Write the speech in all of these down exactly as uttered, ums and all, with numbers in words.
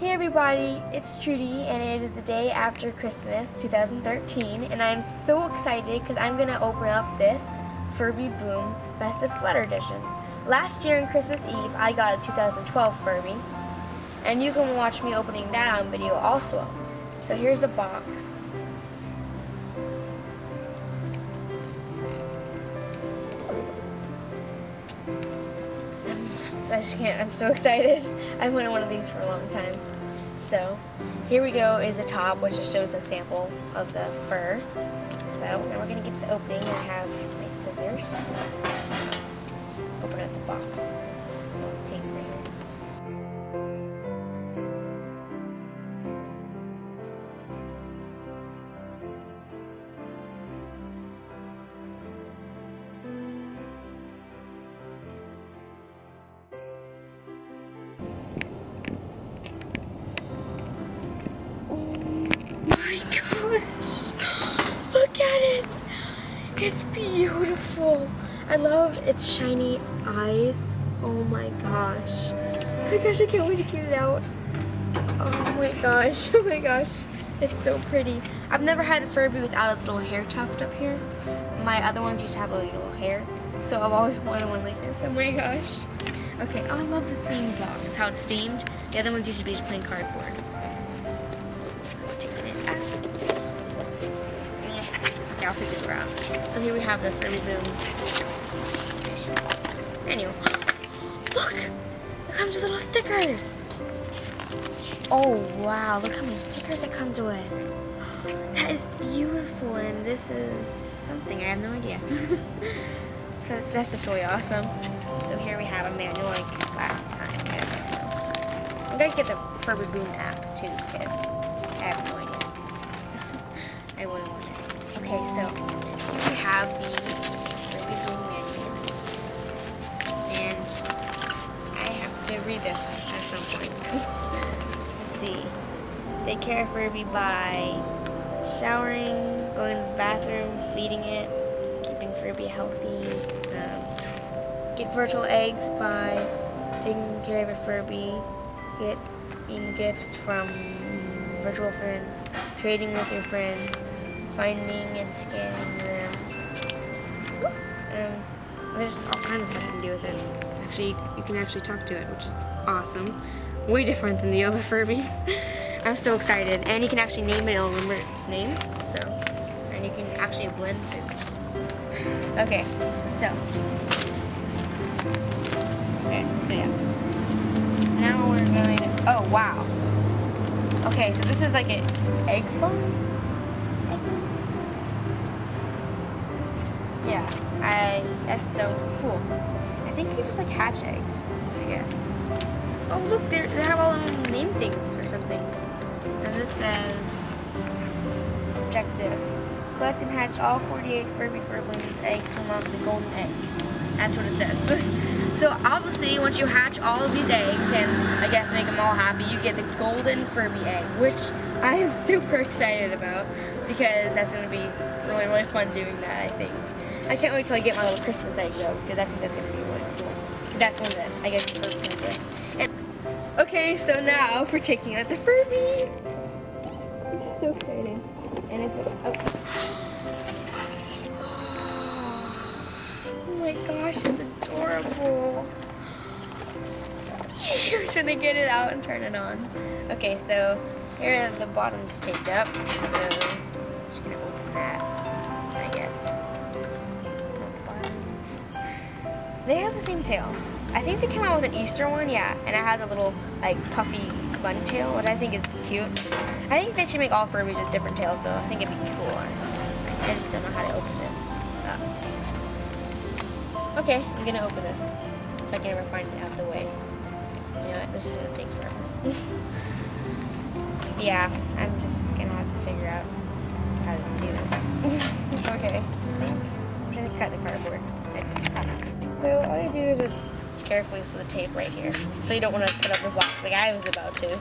Hey everybody, it's Trudy and it is the day after Christmas two thousand thirteen and I'm so excited because I'm going to open up this Furby Boom Festive Sweater Edition. Last year on Christmas Eve I got a two thousand twelve Furby and you can watch me opening that on video also. So here's the box. I just can't, I'm so excited. I've wanted one of these for a long time. So here we go is the top, which just shows a sample of the fur. So now we're gonna get to the opening and I have my scissors. Open up the box. Take it right. It's beautiful. I love its shiny eyes. Oh my gosh. Oh my gosh, I can't wait to get it out. Oh my gosh, oh my gosh. It's so pretty. I've never had a Furby without its little hair tuft up here. My other ones used to have like a little hair. So I've always wanted one like this. Oh my gosh. Okay, oh, I love the theme box, how it's themed. The other ones used to be just plain cardboard. So we're taking it out. I'll take the door out. So here we have the Furby Boom. Anyway, look! It comes with little stickers! Oh wow, look how many stickers it comes with. That is beautiful, and this is something, I have no idea. So that's, that's just really awesome. So here we have a manual like last time. I'm gonna get the Furby Boom app too, because I have no idea. I really want it. Okay, so here we have the Furby Boom manual, and I have to read this at some point. Let's see. Take care of Furby by showering, going to the bathroom, feeding it, keeping Furby healthy, um, get virtual eggs by taking care of your Furby, getting gifts from virtual friends, trading with your friends, finding and scanning them. Um, there's all kinds of stuff you can do with it. Actually, you can actually talk to it, which is awesome. Way different than the other Furbies. I'm so excited. And you can actually name it, it'll remember its name. So, and you can actually blend foods. Okay, so. Okay, so yeah. Now we're going to, oh wow. Okay, so this is like an egg farm. Yeah, I, that's so cool. I think you can just like hatch eggs, I guess. Oh look, they have all their own name things or something. And this says, objective, collect and hatch all forty-eight Furby Furblings eggs to unlock the golden egg. That's what it says. So obviously once you hatch all of these eggs and I guess make them all happy, you get the golden Furby egg, which I am super excited about because that's gonna be really, really fun doing that, I think. I can't wait till I get my little Christmas egg though, because I think that's gonna be really cool. That's one that I guess the Furby comes with. And okay, so now we're taking out the Furby. It's so exciting. And I put oh. oh my gosh, it's adorable. I'm trying to get it out and turn it on. Okay, so here the bottom's taped up. So I'm just gonna open that, I guess. They have the same tails. I think they came out with an Easter one, yeah. And I had the little like puffy bun tail, which I think is cute. I think they should make all Furbies with different tails though. I think it'd be cooler. I just don't know how to open this up. Okay, I'm gonna open this. If I can ever find it out of the way. You know what, this is gonna take forever. Yeah, I'm just gonna have to figure out how to do this. It's okay, I think. I'm trying to cut the cardboard. So all you do is just carefully so the tape right here. So you don't want to cut up the box like I was about to.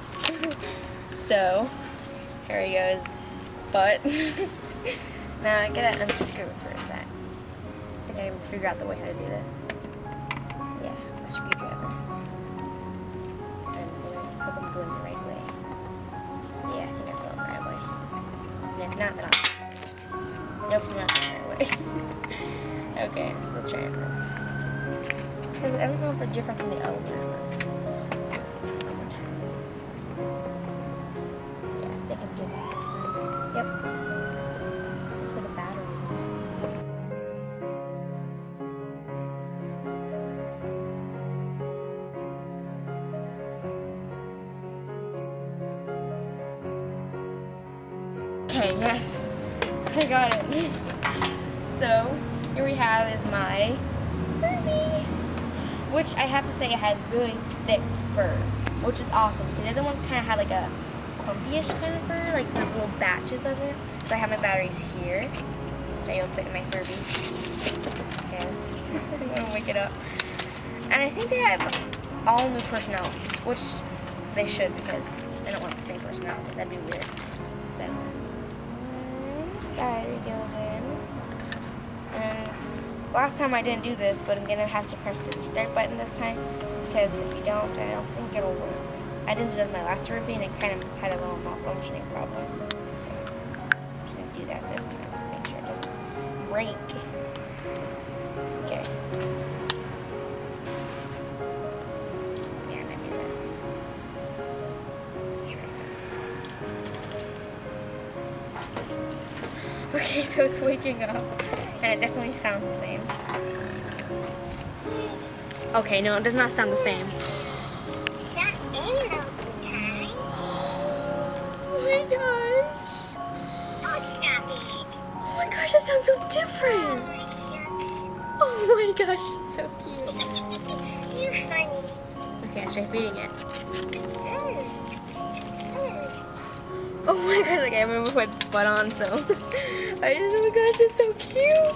So here he goes. But now I gotta unscrew it for a sec. I gotta figure out the way how to do this. Yeah, my screwdriver. And I'm gonna put them in the right way. Okay, I'm still trying this. Because I don't know if they're different from the other ones. One more time. Yeah, I think I'm doing that this time. Yep. Let's put the batteries in. Okay, yes. I got it. So, here we have is my Furby, which I have to say it has really thick fur, which is awesome because the other ones kind of had like a clumpy-ish kind of fur, like the little batches of it. So I have my batteries here. I will put in my Furbies. Yes, I'm gonna wake it up. And I think they have all new personalities, which they should because I don't want the same personality. That'd be weird. So, battery goes in. And last time I didn't do this, but I'm gonna have to press the restart button this time because if you don't, I don't think it'll work. I didn't do this in my last Furby and it kind of had a little malfunctioning problem. So I'm just gonna do that this time to make sure it doesn't break. Okay. Yeah, I'm gonna do that. Sure. Okay, so it's waking up. And it definitely sounds the same. Okay, no, it does not sound the same. That is okay. Oh my gosh. Oh, stop it. Oh my gosh, that sounds so different. Oh my gosh, it's so cute. You're funny. Okay, I start feeding it. Oh my gosh, okay, I remember put its butt on, so. I just, oh my gosh, it's so cute!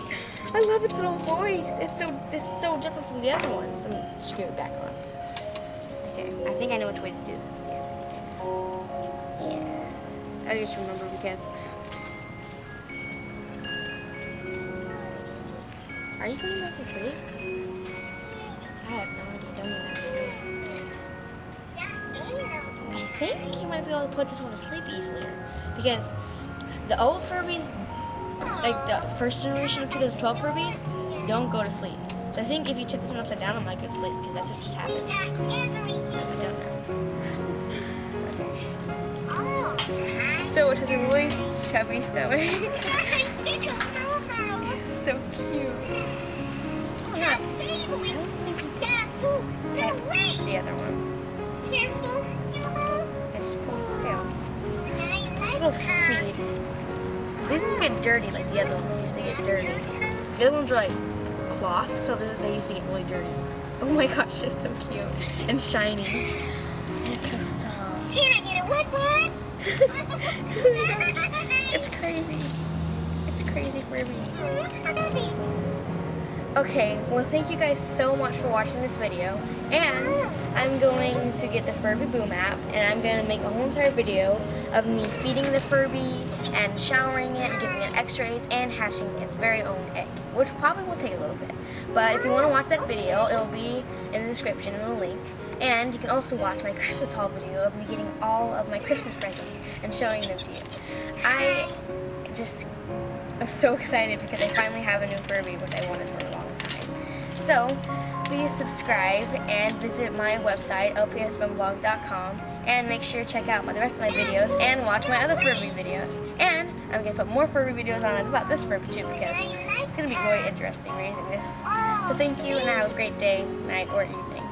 I love its little voice. It's so it's so different from the other ones. I'm gonna screw it back on. Okay, I think I know which way to do this. Yes, I think I know. Yeah. I just remember because. Are you going back to sleep? I have no idea. Don't even ask me. I think you might be able to put this one to sleep easier because the old Furbies. Like the first generation of two thousand twelve Furbies don't go to sleep. So I think if you tip this one upside down, it might go to sleep because that's what just happened. So I don't know. Okay. So it has a really chubby stomach. So cute. Oh, no. I don't think you can. The other ones. I just pulled its tail. It's a little feed. These don't get dirty like the other ones used to get dirty. The other ones were like cloth, so they used to get really dirty. Oh my gosh, they're so cute and shiny. It's so soft. Can I get a wood one? It's crazy. It's crazy for me. Okay, well thank you guys so much for watching this video. And I'm going to get the Furby Boom app and I'm going to make a whole entire video of me feeding the Furby and showering it, giving it x-rays, and hatching its very own egg, which probably will take a little bit. But if you want to watch that video, it'll be in the description and the link. And you can also watch my Christmas haul video of me getting all of my Christmas presents and showing them to you. I just am so excited because I finally have a new Furby, which I wanted for a long time. So please subscribe and visit my website, L P S fun blog dot com. And make sure to check out my, the rest of my videos and watch my other Furby videos. And I'm going to put more Furby videos on about this Furby too because it's going to be really interesting raising this. So thank you and have a great day, night, or evening.